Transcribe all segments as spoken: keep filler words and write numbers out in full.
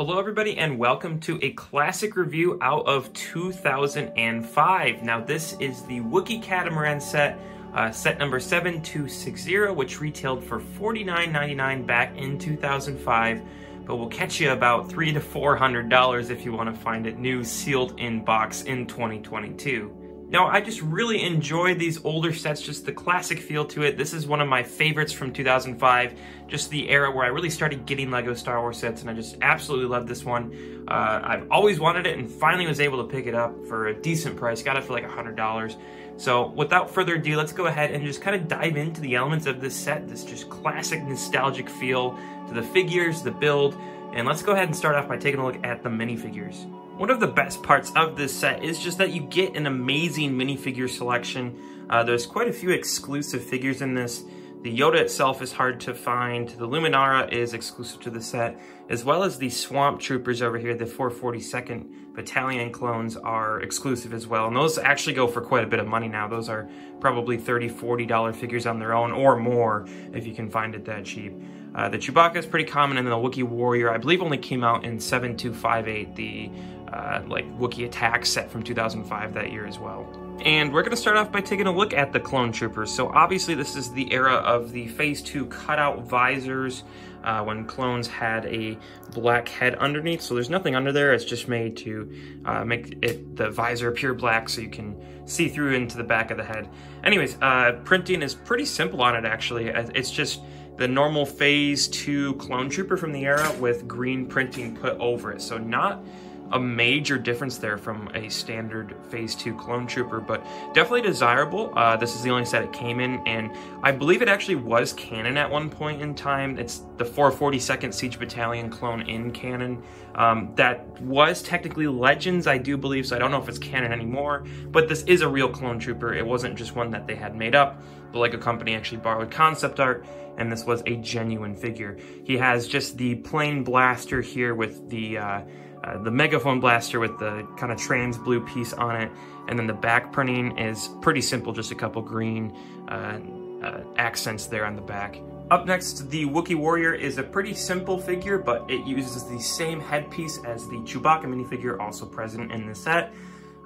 Hello everybody and welcome to a classic review out of two thousand five. Now this is the Wookiee Catamaran set, uh, set number seven two six zero, which retailed for forty-nine ninety-nine back in two thousand five, but will catch you about three to four hundred dollars if you want to find it new sealed in box in twenty twenty-two. Now I just really enjoy these older sets, just the classic feel to it. This is one of my favorites from two thousand five. Just the era where I really started getting LEGO Star Wars sets, and I just absolutely love this one. Uh, I've always wanted it and finally was able to pick it up for a decent price. Got it for like a hundred dollars. So without further ado, let's go ahead and just kind of dive into the elements of this set, this just classic nostalgic feel to the figures, the build, and let's go ahead and start off by taking a look at the minifigures. One of the best parts of this set is just that you get an amazing minifigure selection. Uh, there's quite a few exclusive figures in this. The Yoda itself is hard to find, the Luminara is exclusive to the set, as well as the Swamp Troopers over here, the four forty-second Battalion clones are exclusive as well, and those actually go for quite a bit of money now. Those are probably thirty, forty dollar figures on their own, or more if you can find it that cheap. Uh, the Chewbacca is pretty common, and the Wookiee Warrior I believe only came out in seven two five eight, the uh, like Wookiee Attack set from two thousand five that year as well. And we're going to start off by taking a look at the Clone Troopers. So obviously this is the era of the Phase two cutout visors, uh, when clones had a black head underneath. So there's nothing under there, it's just made to uh, make it the visor pure black so you can see through into the back of the head. Anyways, uh, printing is pretty simple on it actually. It's just the normal Phase two Clone Trooper from the era with green printing put over it. So not a major difference there from a standard Phase two Clone Trooper, but definitely desirable. Uh, this is the only set it came in, and I believe it actually was canon at one point in time. It's the four forty-second Siege Battalion clone in canon. Um, that was technically Legends, I do believe, so I don't know if it's canon anymore, but this is a real Clone Trooper. It wasn't just one that they had made up. The LEGO company actually borrowed concept art, and this was a genuine figure. He has just the plain blaster here with the uh, Uh, the megaphone blaster with the kind of trans blue piece on it, and then the back printing is pretty simple, just a couple green uh, uh, accents there on the back. Up next, the Wookiee Warrior is a pretty simple figure, but it uses the same headpiece as the Chewbacca minifigure also present in the set.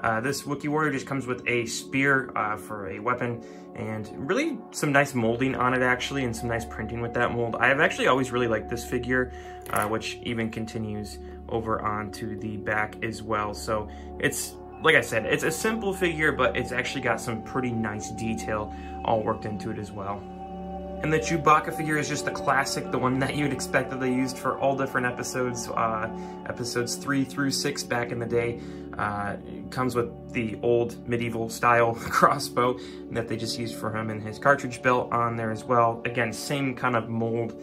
Uh, this Wookiee Warrior just comes with a spear uh, for a weapon, and really some nice molding on it actually, and some nice printing with that mold. I have actually always really liked this figure, uh, which even continues over onto the back as well. So it's, like I said, it's a simple figure, but it's actually got some pretty nice detail all worked into it as well. And the Chewbacca figure is just the classic, the one that you'd expect that they used for all different episodes, uh, episodes three through six back in the day. Uh, it comes with the old medieval style crossbow that they just used for him, and his cartridge belt on there as well. Again, same kind of mold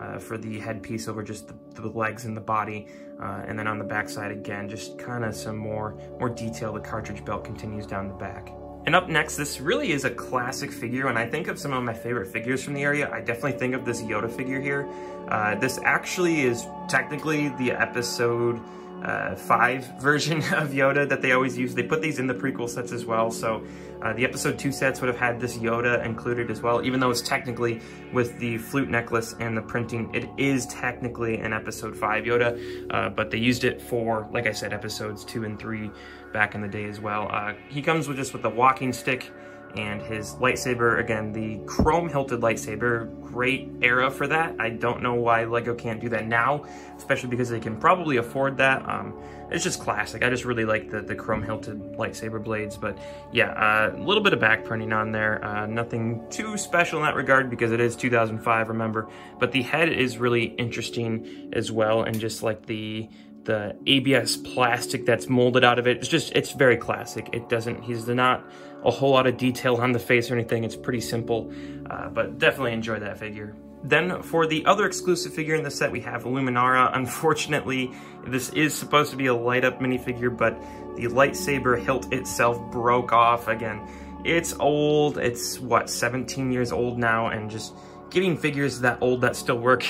uh, for the headpiece over just the, the legs and the body. Uh, and then on the backside again, just kind of some more, more detail. The cartridge belt continues down the back. And up next, this really is a classic figure. When I think of some of my favorite figures from the area, I definitely think of this Yoda figure here. Uh, this actually is technically the episode uh, five version of Yoda that they always use. They put these in the prequel sets as well. So uh, the episode two sets would have had this Yoda included as well, even though it's technically with the flute necklace and the printing, it is technically an episode five Yoda, uh, but they used it for, like I said, episodes two and three back in the day as well. Uh, he comes with just with the walking stick and his lightsaber, again, the chrome hilted lightsaber, great era for that. I don't know why LEGO can't do that now, especially because they can probably afford that. Um, it's just classic. I just really like the, the chrome hilted lightsaber blades, but yeah, a uh, little bit of back printing on there. Uh, nothing too special in that regard because it is two thousand five, remember, but the head is really interesting as well, and just like the the A B S plastic that's molded out of it. It's just, it's very classic. It doesn't, he's not a whole lot of detail on the face or anything. It's pretty simple, uh, but definitely enjoy that figure. Then for the other exclusive figure in the set, we have Luminara. Unfortunately, this is supposed to be a light up minifigure, but the lightsaber hilt itself broke off. Again, it's old. It's what, seventeen years old now, and just getting figures that old that still work,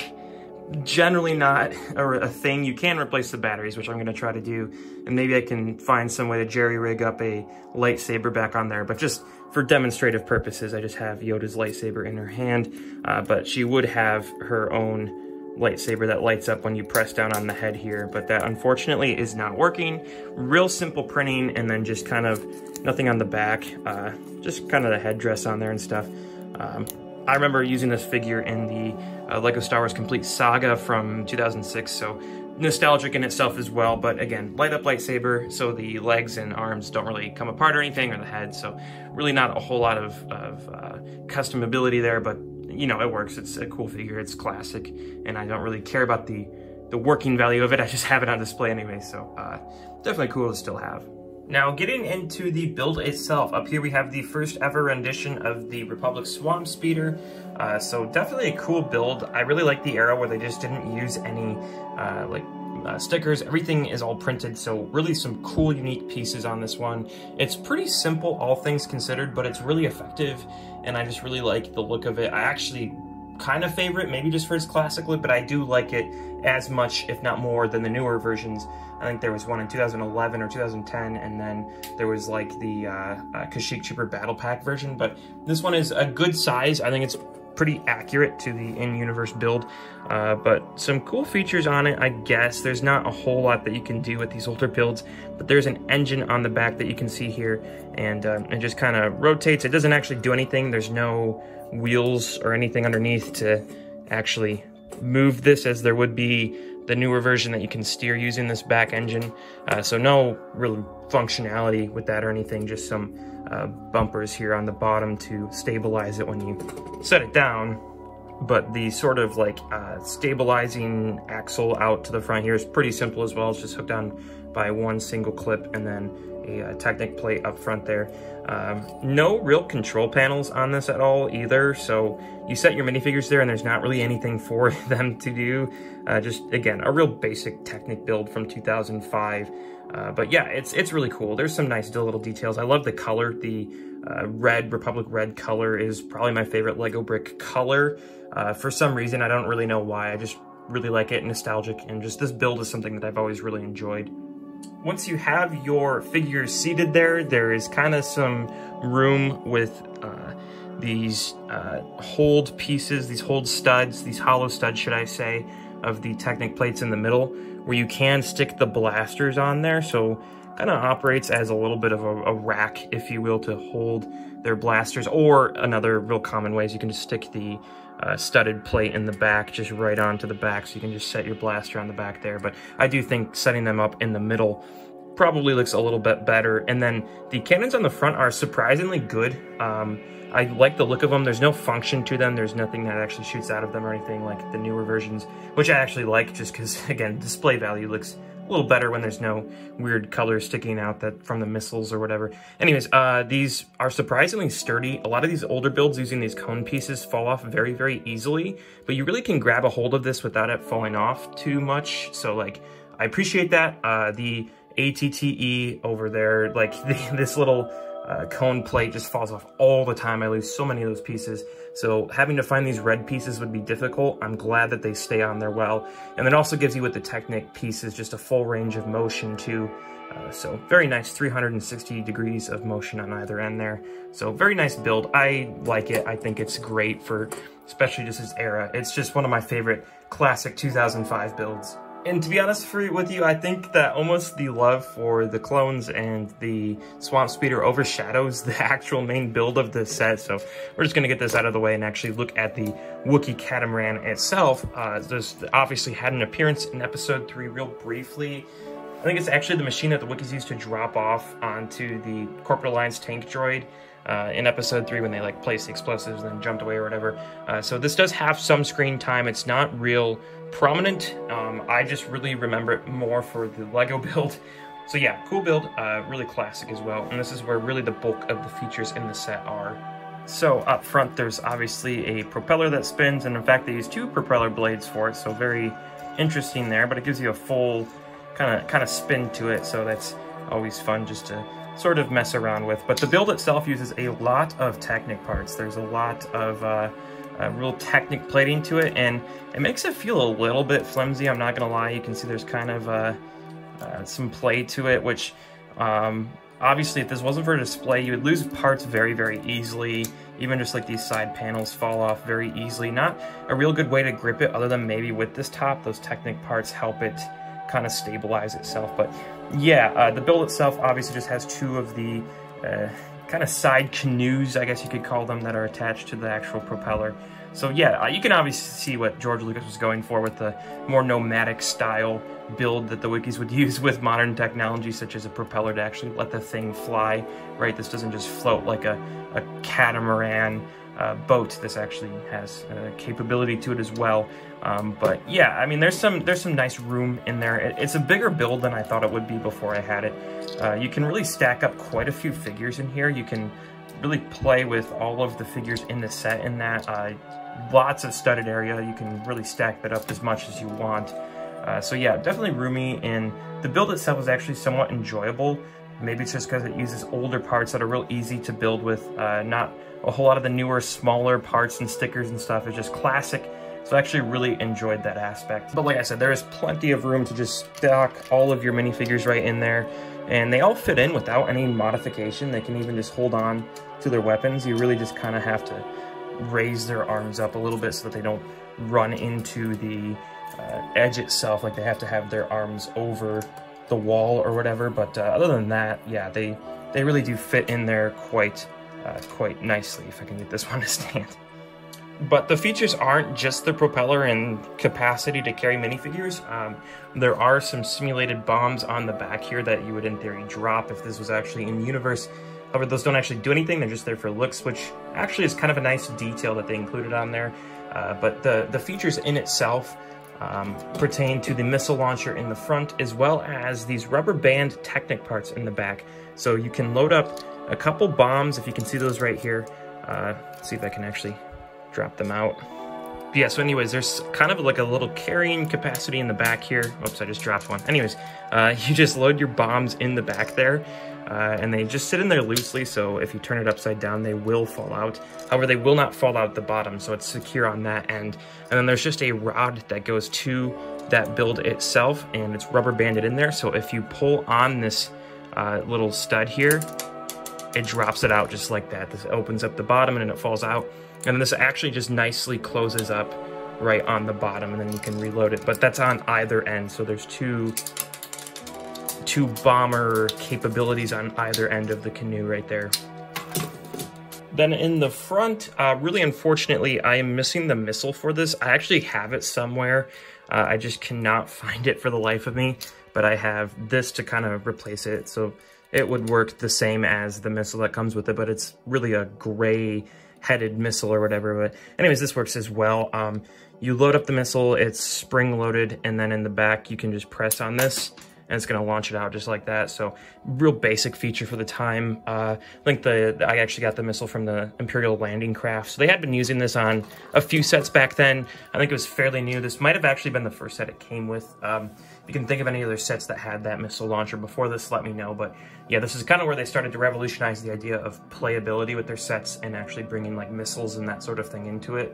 generally not a thing. You can replace the batteries, which I'm going to try to do, and maybe I can find some way to jerry rig up a lightsaber back on there, but just for demonstrative purposes I just have Yoda's lightsaber in her hand, uh, but she would have her own lightsaber that lights up when you press down on the head here, but that unfortunately is not working. Real simple printing, and then just kind of nothing on the back, uh, just kind of the headdress on there and stuff. Um, I remember using this figure in the uh, LEGO Star Wars Complete Saga from two thousand six, so nostalgic in itself as well. But again, light up lightsaber, so the legs and arms don't really come apart or anything, or the head, so really not a whole lot of, of uh, customability there, but you know, it works. It's a cool figure, it's classic, and I don't really care about the, the working value of it. I just have it on display anyway, so uh, definitely cool to still have. Now, getting into the build itself, up here we have the first ever rendition of the Republic Swamp Speeder. Uh, so definitely a cool build. I really like the era where they just didn't use any uh, like uh, stickers. Everything is all printed, so really some cool, unique pieces on this one. It's pretty simple, all things considered, but it's really effective, and I just really like the look of it. I actually kind of favorite, maybe just for its classic look, but I do like it as much, if not more, than the newer versions. I think there was one in two thousand eleven or two thousand ten, and then there was like the uh, uh, Kashyyyk Trooper Battle Pack version, but this one is a good size. I think it's pretty accurate to the in-universe build, uh, but some cool features on it, I guess. There's not a whole lot that you can do with these older builds, but there's an engine on the back that you can see here, and um, it just kind of rotates. It doesn't actually do anything. There's no wheels or anything underneath to actually move this, as there would be the newer version that you can steer using this back engine. Uh, so no real functionality with that or anything, just some uh, bumpers here on the bottom to stabilize it when you set it down. But the sort of like uh, stabilizing axle out to the front here is pretty simple as well. It's just hooked on by one single clip and then a uh, Technic plate up front there. Um, no real control panels on this at all either, so you set your minifigures there and there's not really anything for them to do. Uh, just, again, a real basic Technic build from two thousand five. Uh, but yeah, it's it's really cool. There's some nice little details. I love the color. The uh, red, Republic red color is probably my favorite Lego brick color. Uh, for some reason, I don't really know why. I just really like it, nostalgic, and just this build is something that I've always really enjoyed. Once you have your figures seated there, there is kind of some room with uh, these uh, hold pieces, these hold studs, these hollow studs, should I say, of the Technic plates in the middle, where you can stick the blasters on there. So kind of operates as a little bit of a, a rack, if you will, to hold their blasters. Or another real common way is you can just stick the Uh, studded plate in the back, just right onto the back, so you can just set your blaster on the back there. But I do think setting them up in the middle probably looks a little bit better. And then the cannons on the front are surprisingly good. Um, I like the look of them. There's no function to them. There's nothing that actually shoots out of them or anything like the newer versions, which I actually like, just because, again, display value looks a little better when there's no weird colors sticking out that from the missiles or whatever. Anyways, uh, these are surprisingly sturdy. A lot of these older builds using these cone pieces fall off very, very easily, but you really can grab a hold of this without it falling off too much. So, like, I appreciate that. Uh, the ATTE over there, like the, this little uh, cone plate just falls off all the time. I lose so many of those pieces. So having to find these red pieces would be difficult. I'm glad that they stay on there well. And it also gives you with the Technic pieces just a full range of motion too. Uh, so very nice, three hundred sixty degrees of motion on either end there. So very nice build. I like it. I think it's great for, especially just this era. It's just one of my favorite classic two thousand five builds. And to be honest for, with you, I think that almost the love for the clones and the Swamp Speeder overshadows the actual main build of the set, so we're just going to get this out of the way and actually look at the Wookiee Catamaran itself. Uh, this obviously had an appearance in Episode three real briefly. I think it's actually the machine that the Wookiees used to drop off onto the Corporate Alliance tank droid uh, in Episode three when they like placed the explosives and then jumped away or whatever. Uh, so this does have some screen time. It's not real prominent. Um, I just really remember it more for the Lego build. So yeah, cool build, uh, really classic as well. And this is where really the bulk of the features in the set are. So up front, there's obviously a propeller that spins, and in fact, they use two propeller blades for it. So very interesting there, but it gives you a full kind of kind of spin to it. So that's always fun just to sort of mess around with. But the build itself uses a lot of Technic parts. There's a lot of uh, Uh, real Technic plating to it, and it makes it feel a little bit flimsy, I'm not gonna lie. You can see there's kind of uh, uh, some play to it, which um, obviously if this wasn't for display, you would lose parts very, very easily. Even just like these side panels fall off very easily. Not a real good way to grip it other than maybe with this top. Those Technic parts help it kind of stabilize itself. But yeah, uh, the build itself obviously just has two of the uh, kind of side canoes, I guess you could call them, that are attached to the actual propeller. So yeah, uh, you can obviously see what George Lucas was going for with the more nomadic style build that the Wookiees would use with modern technology, such as a propeller to actually let the thing fly, right? This doesn't just float like a, a catamaran uh, boat. This actually has a capability to it as well. Um, but yeah, I mean, there's some there's some nice room in there. It, it's a bigger build than I thought it would be before I had it. Uh, you can really stack up quite a few figures in here. You can really play with all of the figures in the set in that. Uh, lots of studded area. You can really stack that up as much as you want. Uh, so yeah, definitely roomy, and the build itself is actually somewhat enjoyable. Maybe it's just because it uses older parts that are real easy to build with, uh, not a whole lot of the newer, smaller parts and stickers and stuff. It's just classic, so I actually really enjoyed that aspect. But like I said, there is plenty of room to just stock all of your minifigures right in there, and they all fit in without any modification. They can even just hold on to their weapons. You really just kind of have to raise their arms up a little bit so that they don't run into the Uh, edge itself, like they have to have their arms over the wall or whatever. But uh, other than that, yeah, they they really do fit in there quite uh, quite nicely, if I can get this one to stand. But the features aren't just the propeller and capacity to carry minifigures. Um, there are some simulated bombs on the back here that you would in theory drop if this was actually in universe. However, those don't actually do anything. They're just there for looks, which actually is kind of a nice detail that they included on there. Uh, but the the features in itself Um, pertain to the missile launcher in the front, as well as these rubber band Technic parts in the back. So you can load up a couple bombs, if you can see those right here. Uh, see if I can actually drop them out. But yeah, so anyways, there's kind of like a little carrying capacity in the back here. Oops, I just dropped one. Anyways, uh, you just load your bombs in the back there, uh, and they just sit in there loosely, so if you turn it upside down, they will fall out. However, they will not fall out the bottom, so it's secure on that end. And then there's just a rod that goes to that build itself, and it's rubber banded in there, so if you pull on this uh, little stud here, it drops it out just like that. This opens up the bottom and then it falls out. And then this actually just nicely closes up right on the bottom, and then you can reload it. But that's on either end, so there's two two bomber capabilities on either end of the canoe right there. Then in the front, uh, really unfortunately, I am missing the missile for this. I actually have it somewhere. Uh, I just cannot find it for the life of me, but I have this to kind of replace it. So it would work the same as the missile that comes with it, but it's really a gray headed missile or whatever. But anyways, this works as well. Um, you load up the missile, it's spring loaded, and then in the back you can just press on this and it's gonna launch it out just like that. So real basic feature for the time. Uh, I think the, I actually got the missile from the Imperial Landing Craft. So they had been using this on a few sets back then. I think it was fairly new. This might've actually been the first set it came with. Um, if you can think of any other sets that had that missile launcher before this, let me know. But yeah, this is kind of where they started to revolutionize the idea of playability with their sets and actually bringing like missiles and that sort of thing into it.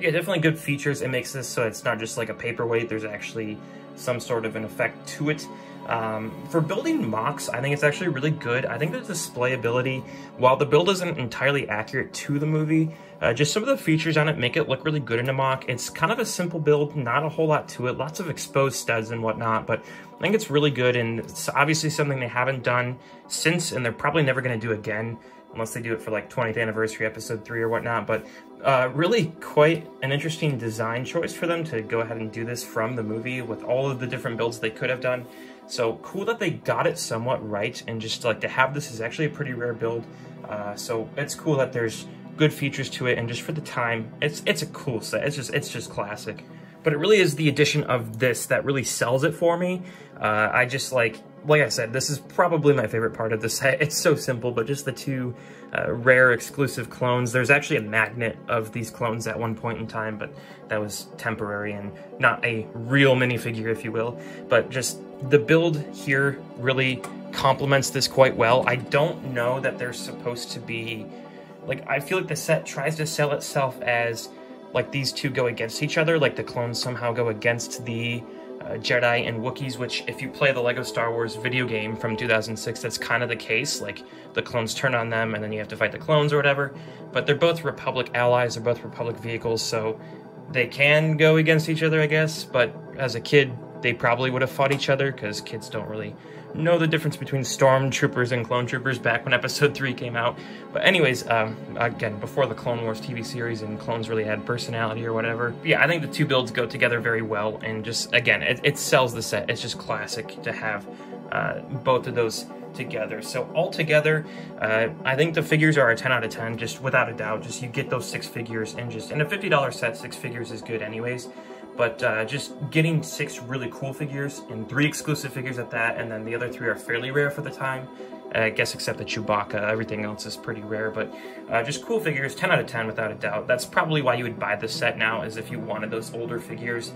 Yeah, definitely good features. It makes this so it's not just like a paperweight. There's actually some sort of an effect to it. Um, for building mocks, I think it's actually really good. I think the displayability, while the build isn't entirely accurate to the movie, uh, just some of the features on it make it look really good in a mock. It's kind of a simple build, not a whole lot to it, lots of exposed studs and whatnot, but I think it's really good, and it's obviously something they haven't done since, and they're probably never gonna do again, unless they do it for like twentieth anniversary episode three or whatnot. But uh, really quite an interesting design choice for them to go ahead and do this from the movie with all of the different builds they could have done. So cool that they got it somewhat right, and just like to have this is actually a pretty rare build. Uh, so it's cool that there's good features to it, and just for the time, it's it's a cool set. It's just it's just classic. But it really is the addition of this that really sells it for me. Uh, I just like, like I said, this is probably my favorite part of the set. It's so simple, but just the two uh, rare exclusive clones. There's actually a magnet of these clones at one point in time, but that was temporary and not a real minifigure, if you will. But just the build here really complements this quite well. I don't know that they're supposed to be, like, I feel like the set tries to sell itself as like these two go against each other, like the clones somehow go against the uh, Jedi and Wookiees, which if you play the LEGO Star Wars video game from two thousand six, that's kind of the case. Like the clones turn on them and then you have to fight the clones or whatever, but they're both Republic allies, they're both Republic vehicles, so they can go against each other, I guess, but as a kid, they probably would have fought each other because kids don't really know the difference between stormtroopers and clone troopers back when episode three came out. But anyways, um, again, before the Clone Wars T V series and clones really had personality or whatever. Yeah, I think the two builds go together very well, and just, again, it, it sells the set. It's just classic to have uh, both of those together. So altogether, uh, I think the figures are a ten out of ten, just without a doubt. Just you get those six figures, and just in a fifty dollar set, six figures is good anyways. But uh, just getting six really cool figures and three exclusive figures at that, and then the other three are fairly rare for the time, I guess, except the Chewbacca. Everything else is pretty rare, but uh, just cool figures, ten out of ten without a doubt. That's probably why you would buy this set now, is if you wanted those older figures.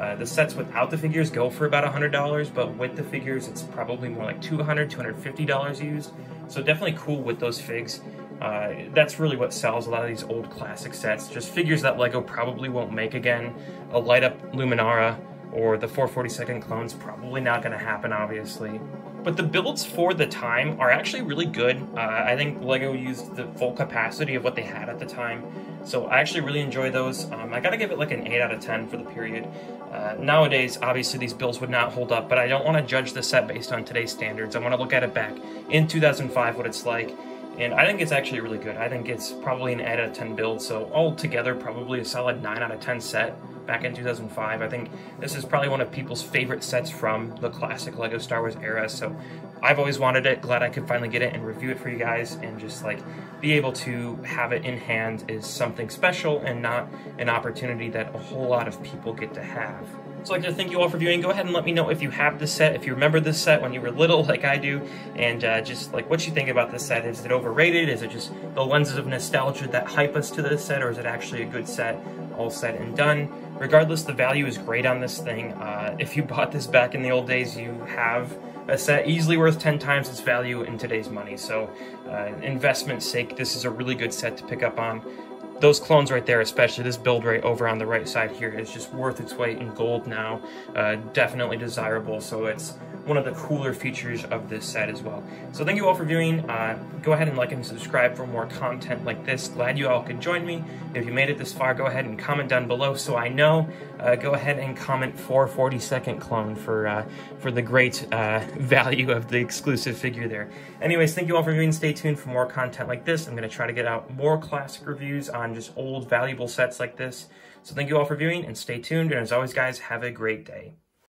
Uh, the sets without the figures go for about one hundred dollars, but with the figures, it's probably more like two hundred, two hundred fifty dollars used. So definitely cool with those figs. Uh, that's really what sells a lot of these old classic sets, just figures that LEGO probably won't make again. A light-up Luminara or the four forty-second clones, probably not going to happen, obviously. But the builds for the time are actually really good. Uh, I think LEGO used the full capacity of what they had at the time, so I actually really enjoy those. Um, I gotta give it like an eight out of ten for the period. Uh, nowadays, obviously, these builds would not hold up, but I don't want to judge the set based on today's standards. I want to look at it back in two thousand five, what it's like. And I think it's actually really good. I think it's probably an eight out of ten build, so altogether probably a solid nine out of ten set back in two thousand five. I think this is probably one of people's favorite sets from the classic LEGO Star Wars era, so I've always wanted it. Glad I could finally get it and review it for you guys, and just like be able to have it in hand is something special and not an opportunity that a whole lot of people get to have. So I'd like to thank you all for viewing. Go ahead and let me know if you have this set, if you remember this set when you were little like I do, and uh, just like what you think about this set. Is it overrated? Is it just the lenses of nostalgia that hype us to this set, or is it actually a good set, all said and done? Regardless, the value is great on this thing. Uh, if you bought this back in the old days, you have a set easily worth ten times its value in today's money. So uh, investment's sake, this is a really good set to pick up on. Those clones right there, especially this build right over on the right side here, is just worth its weight in gold now. Uh, definitely desirable, so it's one of the cooler features of this set as well. So thank you all for viewing. Uh, go ahead and like and subscribe for more content like this. Glad you all could join me. If you made it this far, go ahead and comment down below so I know. Uh, go ahead and comment four forty-second clone for, uh, for the great uh, value of the exclusive figure there. Anyways, thank you all for viewing. Stay tuned for more content like this. I'm going to try to get out more classic reviews on just old valuable sets like this. So thank you all for viewing and stay tuned, and as always guys, have a great day.